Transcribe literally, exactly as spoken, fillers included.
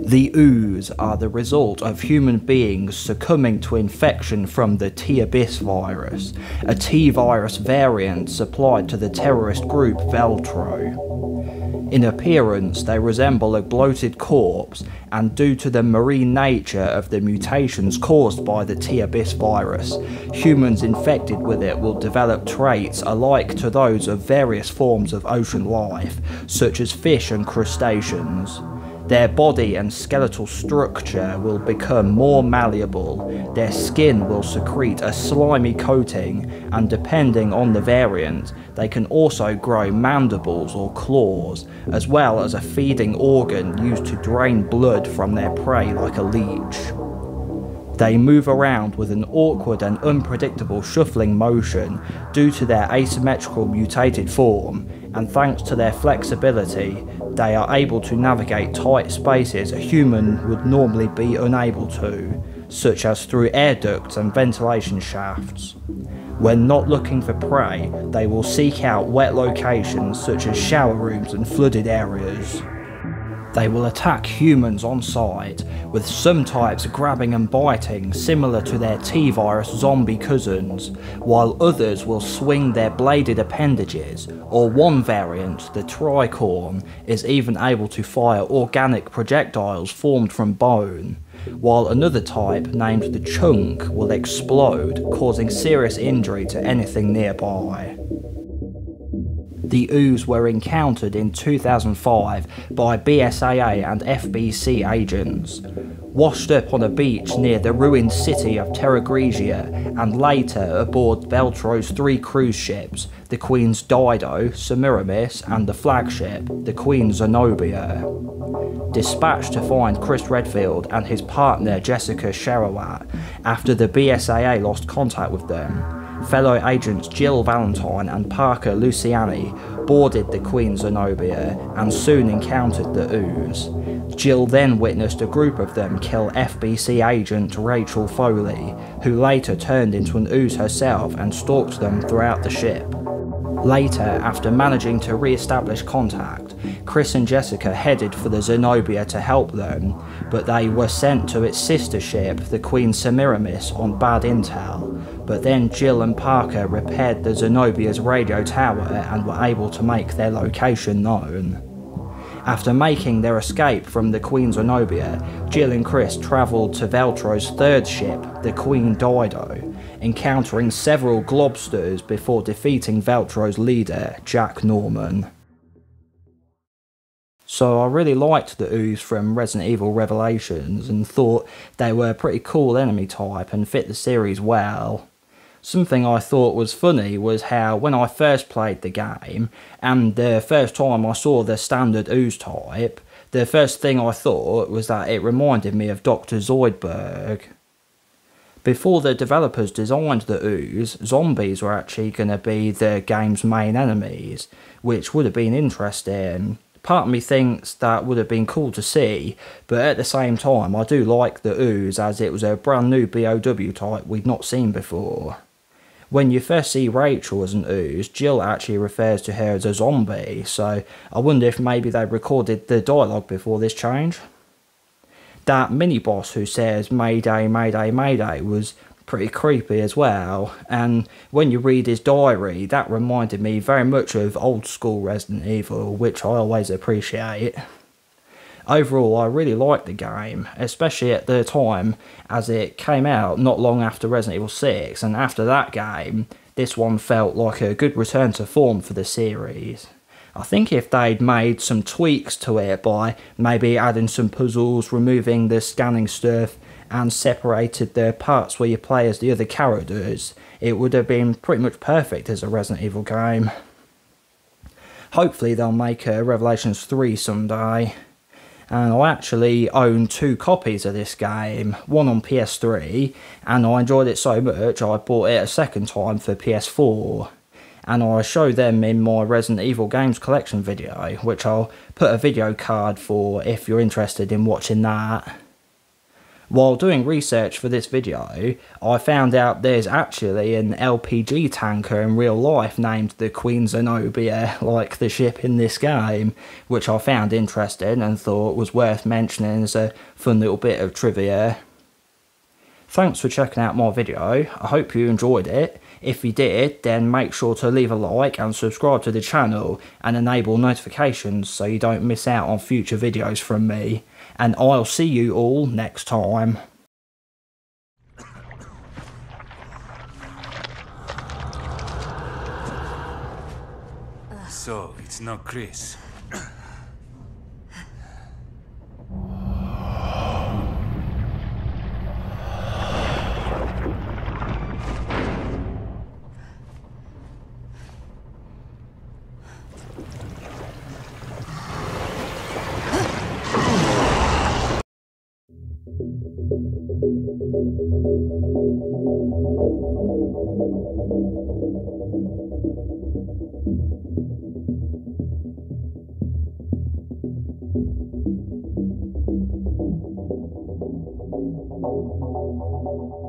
The ooze are the result of human beings succumbing to infection from the T-Abyss virus, a T-virus variant supplied to the terrorist group Veltro. In appearance, they resemble a bloated corpse, and due to the marine nature of the mutations caused by the T-Abyss virus, humans infected with it will develop traits alike to those of various forms of ocean life, such as fish and crustaceans. Their body and skeletal structure will become more malleable, their skin will secrete a slimy coating, and depending on the variant, they can also grow mandibles or claws, as well as a feeding organ used to drain blood from their prey like a leech. They move around with an awkward and unpredictable shuffling motion due to their asymmetrical mutated form, and thanks to their flexibility, they are able to navigate tight spaces a human would normally be unable to, such as through air ducts and ventilation shafts. When not looking for prey, they will seek out wet locations such as shower rooms and flooded areas. They will attack humans on sight, with some types grabbing and biting similar to their T-virus zombie cousins, while others will swing their bladed appendages, or one variant, the Tricorne, is even able to fire organic projectiles formed from bone, while another type, named the Chunk, will explode, causing serious injury to anything nearby. The ooze were encountered in two thousand five by B S A A and F B C agents, washed up on a beach near the ruined city of Terragrigia, and later aboard Veltro's three cruise ships, the Queen's Dido, Semiramis, and the flagship, the Queen Zenobia. Dispatched to find Chris Redfield and his partner Jessica Sherawat after the B S A A lost contact with them, fellow agents Jill Valentine and Parker Luciani boarded the Queen Zenobia and soon encountered the ooze. Jill then witnessed a group of them kill F B C agent Rachel Foley, who later turned into an ooze herself and stalked them throughout the ship. Later, after managing to re-establish contact, Chris and Jessica headed for the Zenobia to help them, but they were sent to its sister ship, the Queen Semiramis, on bad intel, but then Jill and Parker repaired the Zenobia's radio tower and were able to make their location known. After making their escape from the Queen Zenobia, Jill and Chris travelled to Veltro's third ship, the Queen Dido, encountering several globsters before defeating Veltro's leader, Jack Norman. So I really liked the ooze from Resident Evil Revelations and thought they were a pretty cool enemy type and fit the series well. Something I thought was funny was how when I first played the game and the first time I saw the standard ooze type, the first thing I thought was that it reminded me of Doctor Zoidberg. Before the developers designed the ooze, zombies were actually going to be the game's main enemies, which would have been interesting. Part of me thinks that would have been cool to see, but at the same time I do like the ooze as it was a brand new B O W type we'd not seen before. When you first see Rachel as an ooze, Jill actually refers to her as a zombie, so I wonder if maybe they recorded the dialogue before this change. That mini-boss who says Mayday, Mayday, Mayday was pretty creepy as well, and when you read his diary, that reminded me very much of old school Resident Evil, which I always appreciate. Overall, I really liked the game, especially at the time as it came out not long after Resident Evil six, and after that game, this one felt like a good return to form for the series. I think if they'd made some tweaks to it by maybe adding some puzzles, removing the scanning stuff, and separated the parts where you play as the other characters, it would have been pretty much perfect as a Resident Evil game. Hopefully they'll make a Revelations three someday. And I actually own two copies of this game, one on P S three, and I enjoyed it so much I bought it a second time for P S four. And I show them in my Resident Evil Games Collection video, which I'll put a video card for if you're interested in watching that. While doing research for this video, I found out there's actually an L P G tanker in real life named the Queen Zenobia, like the ship in this game, which I found interesting and thought was worth mentioning as a fun little bit of trivia. Thanks for checking out my video, I hope you enjoyed it. If you did, then make sure to leave a like and subscribe to the channel and enable notifications so you don't miss out on future videos from me. And I'll see you all next time. So, it's not Chris. Thank you.